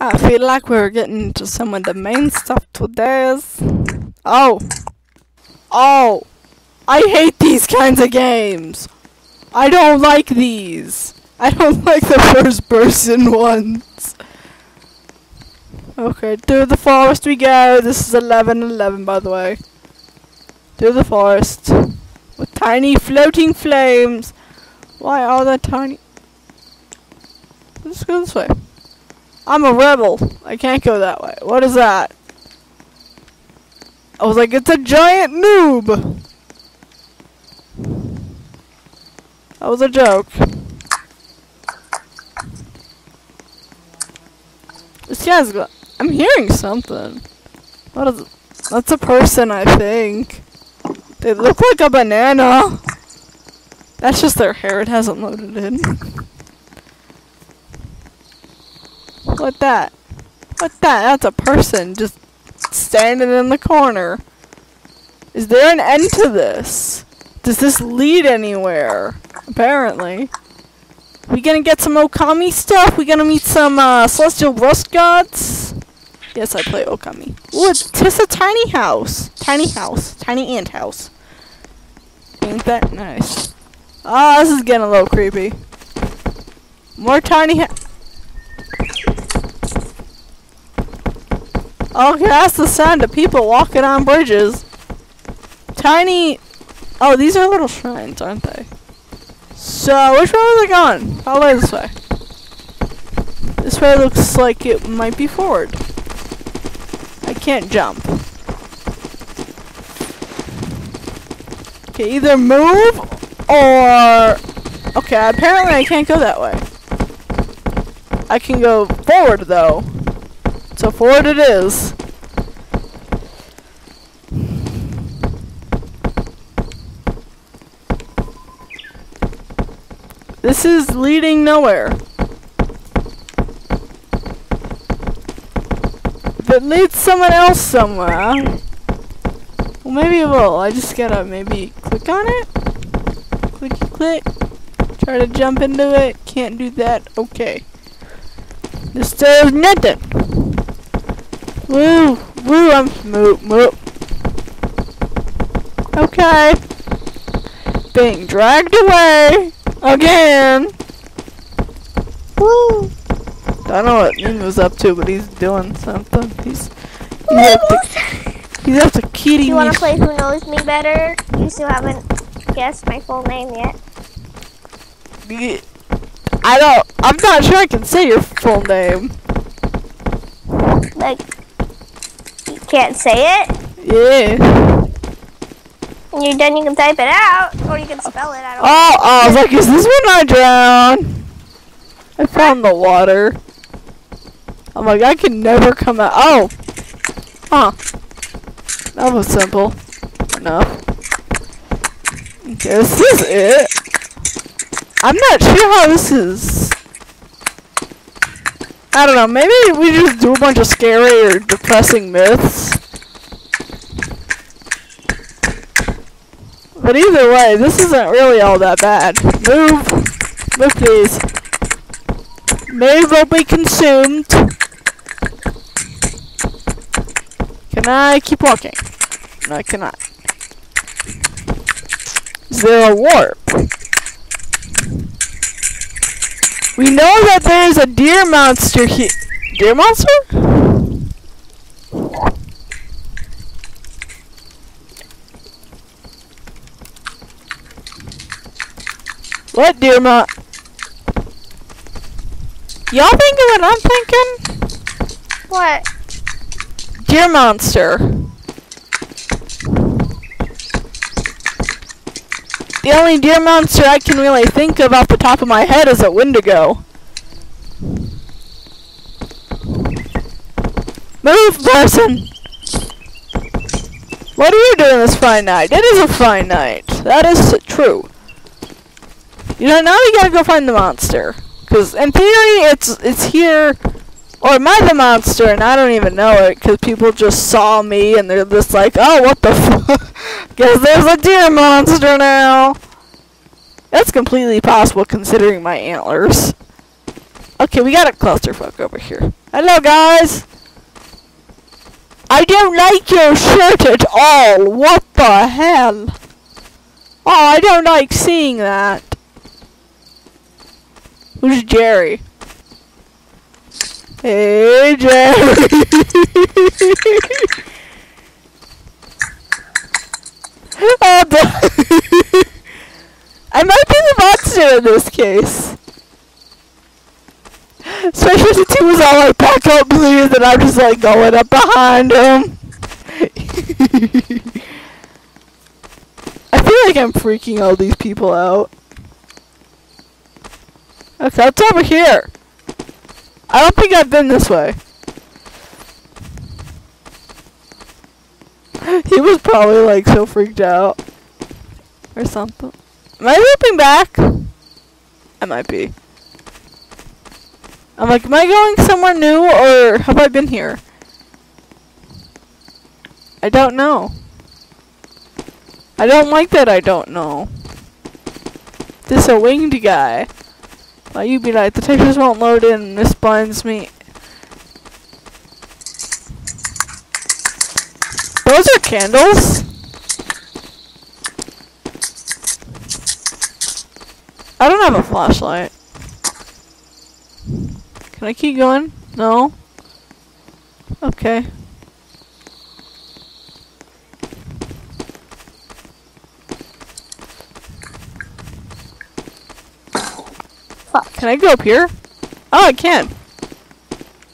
I feel like we're getting into some of the main stuff today. Oh, I hate these kinds of games. I don't like these. I don't like the first person ones. Okay, through the forest we go. This is 11:11, by the way. Through the forest with tiny floating flames. Why are there tiny? Let's go this way. I'm a rebel. I can't go that way. What is that? I was like, it's a giant noob. That was a joke. This guy's got. I'm hearing something. What is it? That's a person, I think. They look like a banana. That's just their hair. It hasn't loaded in. What that? What that? That's a person just standing in the corner. Is there an end to this? Does this lead anywhere? Apparently. We gonna get some Okami stuff? We gonna meet some Celestial Rust Gods? Yes, I play Okami. Ooh, it's just a tiny house. Tiny house. Tiny ant house. Ain't that nice? Ah, this is getting a little creepy. More tiny house. Okay, that's the sound of people walking on bridges. Tiny. Oh, these are little shrines, aren't they? So, which way was I going? Probably this way. This way looks like it might be forward. I can't jump. Okay, either move or. Okay, apparently I can't go that way. I can go forward though. So forward it is. This is leading nowhere. If it leads someone else somewhere, well, maybe it will. I just gotta maybe click on it. Clicky click. Try to jump into it. Can't do that. Okay. This does nothing. Woo, woo, I'm moop, moop. Okay. Being dragged away. Again. Woo. I don't know what Nin was up to, but he's doing something. He's up to kitty me. You wanna play Who Knows Me Better? You still haven't guessed my full name yet. I'm not sure I can say your full name. Like, you can't say it? Yeah. When you're done, you can type it out, or you can spell it out. Oh, I was like, is this when I drown? I found the water. I'm like, I can never come out. Oh! Huh. That was simple enough. Okay, this is it. I'm not sure how this is. I don't know, maybe we just do a bunch of scary or depressing myths. But either way, this isn't really all that bad. Move! Move, please. May well be consumed. Can I keep walking? No, I cannot. Is there a warp? We know that there's a deer monster here. Deer monster? What dear ma? Y'all thinking what I'm thinking? What? Deer monster. The only deer monster I can really think of off the top of my head is a wendigo. Move, person! What are you doing this fine night? It is a fine night. That is true. You know, now we gotta go find the monster. Because, in theory, it's here. Or am I the monster? And I don't even know it. Because people just saw me and they're just like, oh, what the fuck? Because there's a deer monster now. That's completely possible considering my antlers. Okay, we got a clusterfuck over here. Hello, guys! I don't like your shirt at all! What the hell? Oh, I don't like seeing that. Who's Jerry? Hey, Jerry! Oh, I might be the monster in this case. Especially since he was all like back up blue and I'm just like going up behind him. I feel like I'm freaking all these people out. Okay, what's over here? I don't think I've been this way. He was probably like so freaked out. Or something. Am I looping back? I might be. I'm like, am I going somewhere new or have I been here? I don't know. I don't like that I don't know. This a winged guy. Well, you be like, the textures won't load in, this blinds me. Those are candles? I don't have a flashlight. Can I keep going? No? Okay. Fuck. Can I go up here? Oh, I can.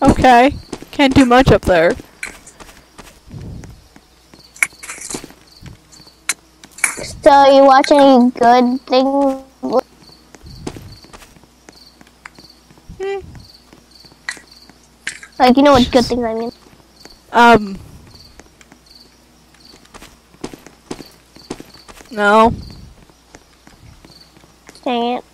Okay. Can't do much up there. So, you watch any good things? Like, you know what good things I mean? No. Dang it.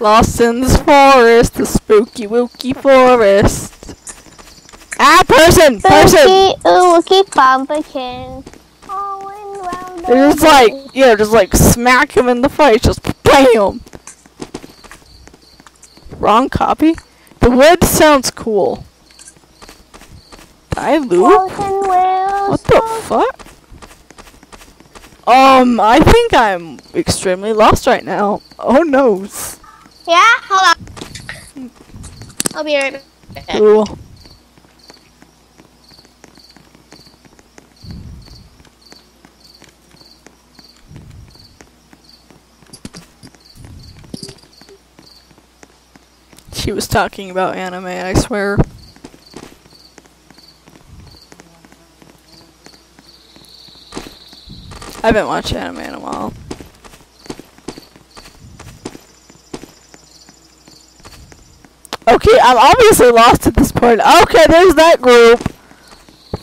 Lost in this forest, the spooky wookie forest. Ah, person! Person! Spooky wookie pumpkin. They're just like, yeah, just like smack him in the face, just BAM! Wrong copy? The wood sounds cool. Did I loop? What the fuck? I think I'm extremely lost right now. Oh no. Yeah, hold on. I'll be right back. Cool. She was talking about anime, I swear. I haven't watched anime in a while. Okay, I'm obviously lost at this point. Okay, there's that group.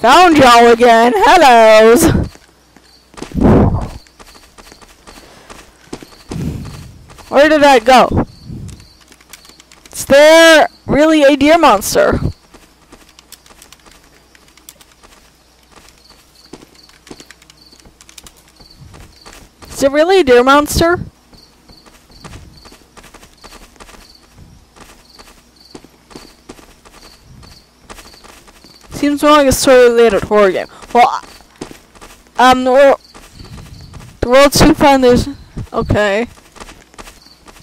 Found y'all again. Hellos. Where did I go? Is there really a deer monster? Is it really a deer monster? Seems more like a story-related horror game. Well, the world's too fun. There's okay.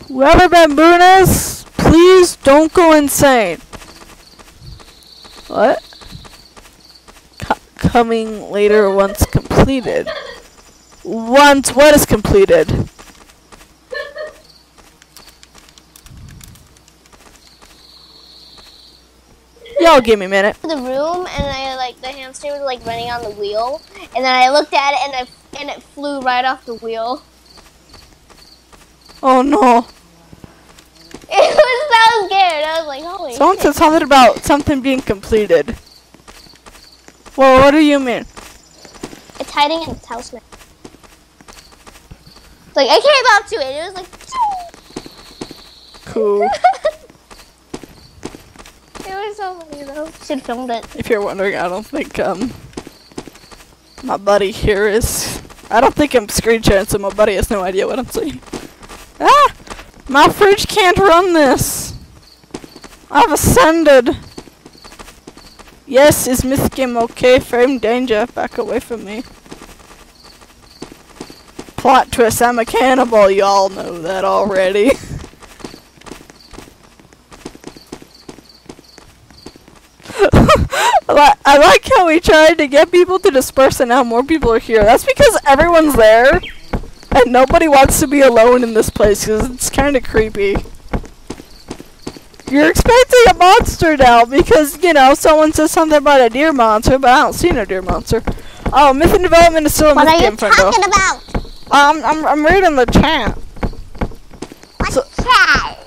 Whoever Bambunas. Please don't go insane. What? Coming later once completed. Once what is completed? Y'all give me a minute. The room and I like the hamster was like running on the wheel and then I looked at it and it flew right off the wheel. Oh no. It was so scared. I was like, holy shit. Someone said something about something being completed. Well, what do you mean? It's hiding in its house now. Like, I came up to it. It was like, cool. It was so funny, though. Should film it. If you're wondering, I don't think my buddy here is I don't think I'm screen sharing, so my buddy has no idea what I'm saying. Ah! My fridge can't run this! I've ascended! Yes, is Myth Game okay? Frame danger, back away from me. Plot twist, I'm a cannibal, y'all know that already. I like how we tried to get people to disperse and now more people are here. That's because everyone's there and nobody wants to be alone in this place because it's kind of creepy. You're expecting a monster now because, you know, someone says something about a deer monster, but I don't see no deer monster. Oh, Myth in Development is still a Myth Game Friend. What are you talking about? I'm reading the chat. What chat?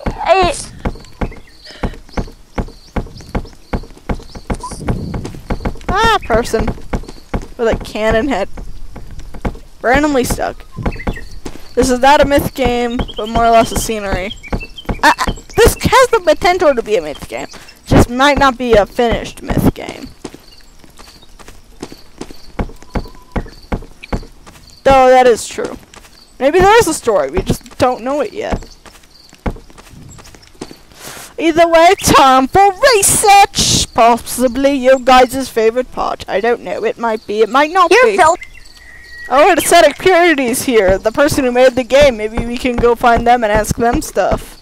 Ah, person with a cannon head. Randomly stuck. This is not a myth game, but more or less a scenery. This has the potential to be a myth game. Just might not be a finished myth game. Though that is true. Maybe there is a story, we just don't know it yet. Either way, time for research! Possibly your guys' favorite part. I don't know, it might be, it might not be. Oh, Aesthetic Purity's here, the person who made the game. Maybe we can go find them and ask them stuff.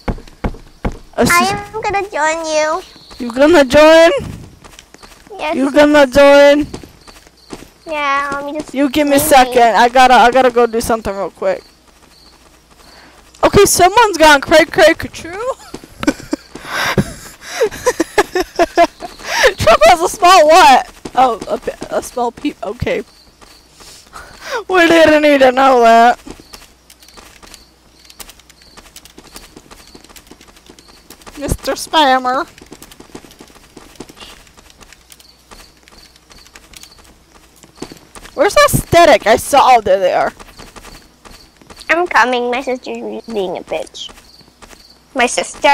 I am gonna join you. You gonna join? Yes. You gonna join? Yeah, let me just. You give me a second. I gotta go do something real quick. Okay, someone's gone cray ka-choo. Trump has a small what? Oh, a small peep. Okay. We didn't need to know that. Mr. Spammer. Where's Aesthetic? I saw. Oh, there they are. I'm coming. My sister's being a bitch. My sister.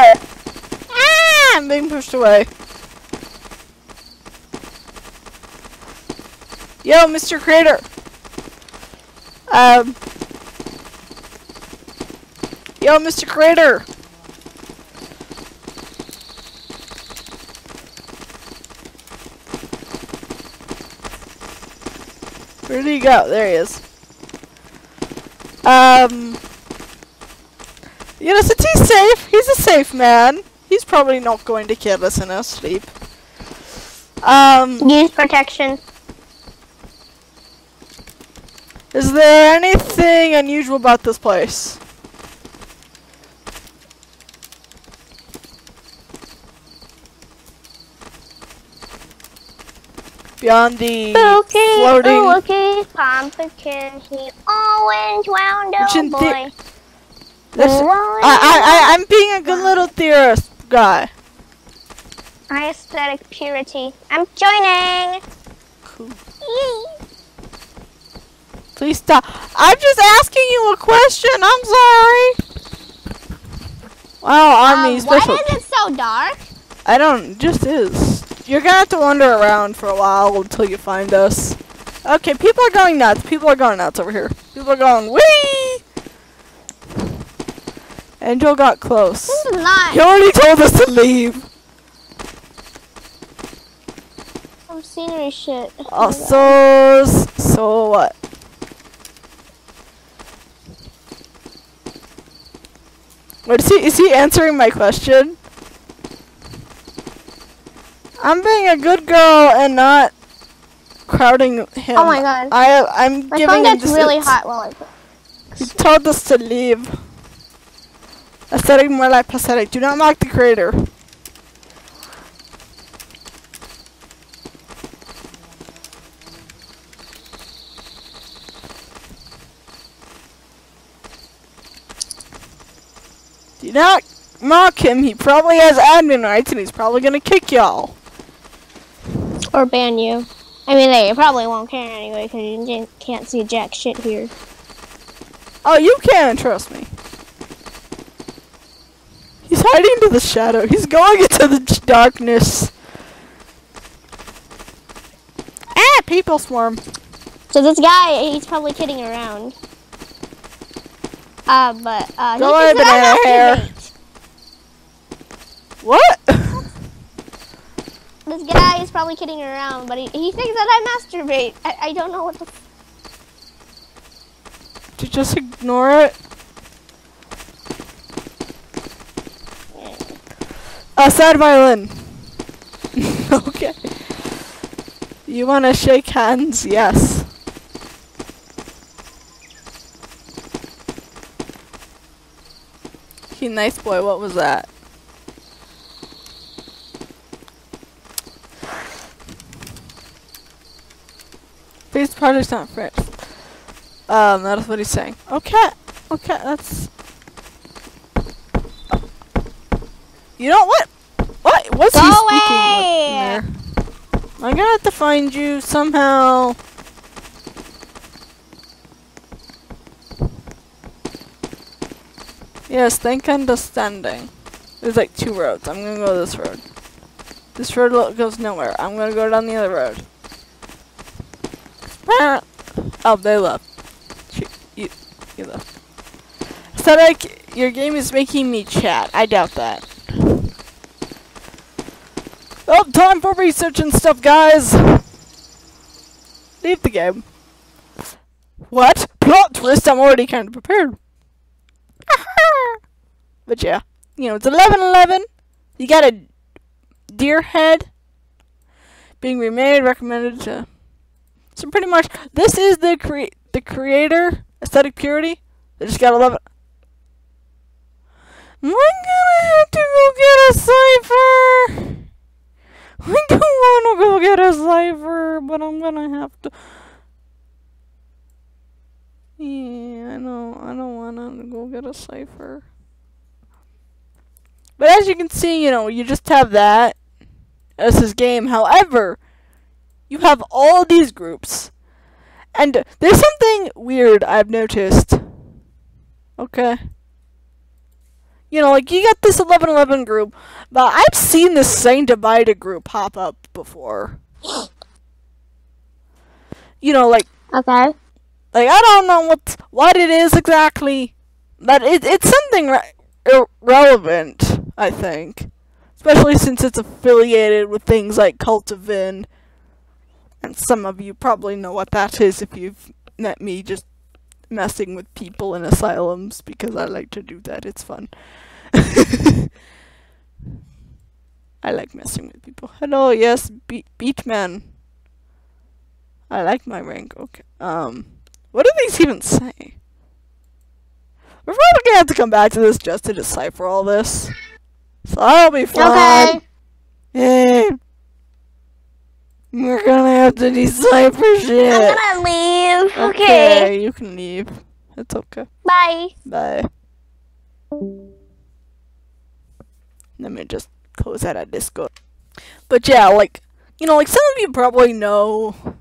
Ah, I'm being pushed away. Yo, Mr. Creator. Yo, Mr. Creator. Where did he go? There he is. You know, since he's safe, he's a safe man. He's probably not going to kill us in our sleep. Use protection. Is there anything unusual about this place? Beyond the floating... Ookie, pumpkin, he orange round old boy. I'm being a good little theorist guy. Aesthetic Purity. I'm joining! Cool. Yee. Please stop. I'm just asking you a question, I'm sorry! Wow, Army special. Why is it so dark? I don't, just is. You're gonna have to wander around for a while until you find us. Okay, people are going nuts. People are going nuts over here. People are going wee. Angel got close. He already told us to leave. I'm scenery shit. Oh, so what? Wait, is he answering my question? I'm being a good girl and not crowding him. Oh my god. I'm my giving phone gets really hot while I play. He told us to leave. Aesthetic more like pathetic. Do not mock the creator. Do not mock him. He probably has admin rights and he's probably gonna kick y'all. Or ban you. I mean, they probably won't care anyway because you can't see jack shit here. Oh, you can, trust me. He's hiding into the shadow. He's going into the darkness. Ah, people swarm. So this guy, he's probably kidding around. Go away, banana hair. What? This guy is probably kidding around, but he thinks that I masturbate. I don't know what the... Did you just ignore it? A sad violin. Okay. You want to shake hands? Yes. He nice boy, what was that? These projects not French. That is what he's saying. Okay. Okay, that's... You know what? What? What's he speaking of in there? I'm gonna have to find you somehow. Yes, thank understanding. There's like two roads. I'm gonna go this road. This road goes nowhere. I'm gonna go down the other road. Oh, they left. You left. Aesthetic, your game is making me chat. I doubt that. Oh, time for research and stuff, guys! Leave the game. What? Plot twist! I'm already kind of prepared. But yeah. You know, it's 11-11. You got a deer head being remade, recommended to... So pretty much, this is the creator, Aesthetic Purity. They just got 11... I'm gonna have to go get a cipher! I don't want to go get a cipher, but I'm gonna have to. Yeah, I know. I don't want to go get a cipher. But as you can see, you know, you just have that as this game. However, you have all these groups, and there's something weird I've noticed. Okay. You know, like, you got this 11-11 group, but I've seen this Saint Abida group pop up before. You know, like... Okay. Like, I don't know what it is exactly, but it's something relevant, I think. Especially since it's affiliated with things like Cult of Vin. And some of you probably know what that is if you've met me just messing with people in asylums, because I like to do that. It's fun. I like messing with people. Hello, yes, Beatman. I like my rank. Okay. What do these even say? We're probably gonna have to come back to this just to decipher all this. So that'll be fun. Okay. Yay. We're gonna have to decipher shit. I'm gonna leave. Okay, you can leave. It's okay. Bye. Bye. Let me just close out of Discord. But yeah, like, you know, like, some of you probably know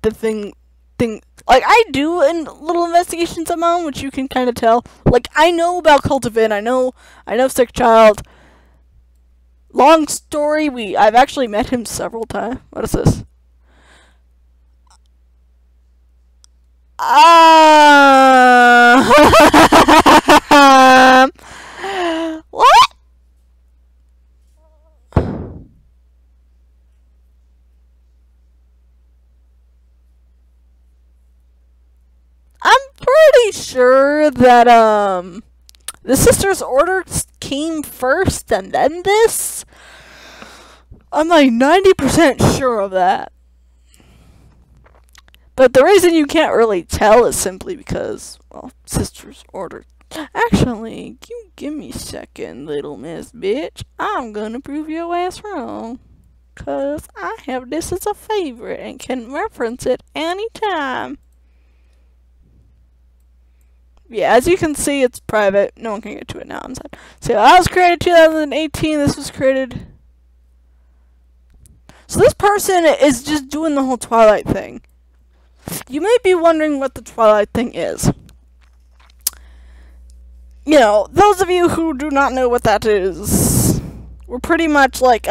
the thing. Like, I do in little investigations I'm on, which you can kind of tell. Like, I know about Cult of Vin. I know Sick Child. Long story, I've actually met him several times. What is this? What? I'm pretty sure that the Sister's Order came first and then this? I'm like 90% sure of that. But the reason you can't really tell is simply because, well, Sister's Order. Actually, you give me a second, little miss bitch. I'm gonna prove your ass wrong. Cause I have this as a favorite and can reference it anytime. Yeah, as you can see, it's private. No one can get to it now. I'm sad. So that was created 2018. This was created. So this person is just doing the whole Twilight thing. You may be wondering what the Twilight thing is. You know, those of you who do not know what that is, we're pretty much like,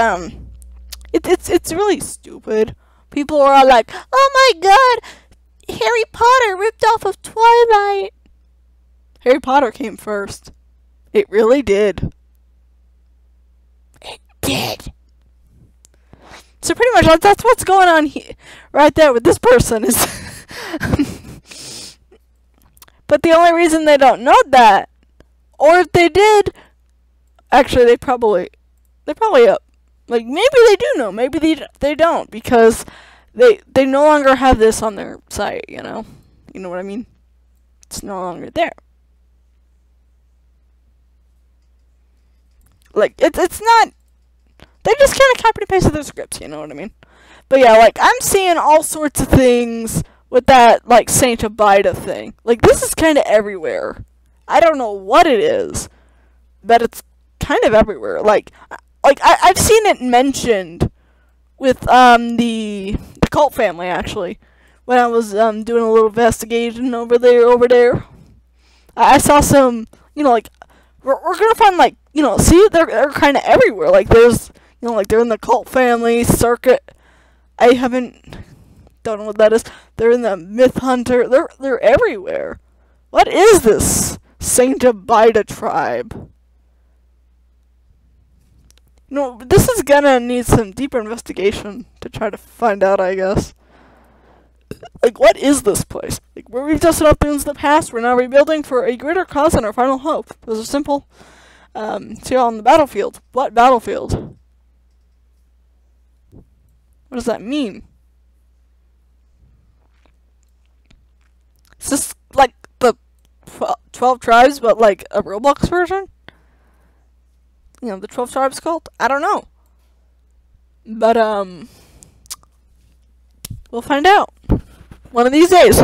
it's really stupid. People are all like, oh my god, Harry Potter ripped off of Twilight. Harry Potter came first. It really did. It did. So pretty much that's what's going on here, right there with this person is. But the only reason they don't know that, or if they did, actually they probably like maybe they do know, maybe they don't, because they no longer have this on their site, you know what I mean? It's no longer there. Like it's not. They just kind of copy and pasted their scripts, you know what I mean? But yeah, like, I'm seeing all sorts of things with that, like, Saint Abida thing. Like, this is kind of everywhere. I don't know what it is, but it's kind of everywhere. Like I've seen it mentioned with, the cult family, actually. When I was, doing a little investigation over there. I saw some, you know, like, we're gonna find, like, you know, see, they're kind of everywhere. Like, there's... You know, like, they're in the cult family circuit. Don't know what that is. They're in the Myth Hunter. They're everywhere. What is this Saint Abida tribe? You know, this is gonna need some deeper investigation to try to find out, I guess. Like, what is this place? Like, where we've dusted off things in the past, we're now rebuilding for a greater cause and our final hope. Those are simple. See y'all on the battlefield. What battlefield? What does that mean? Is this like the 12 tribes, but like a Roblox version? You know, the 12 tribes cult? I don't know. But, we'll find out. One of these days.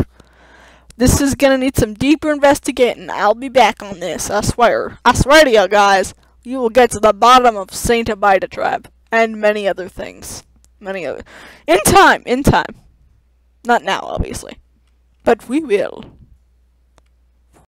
This is gonna need some deeper investigating. I'll be back on this, I swear. I swear to you guys, you will get to the bottom of Saint Abida tribe. And many other things. In time, not now, obviously, but we will.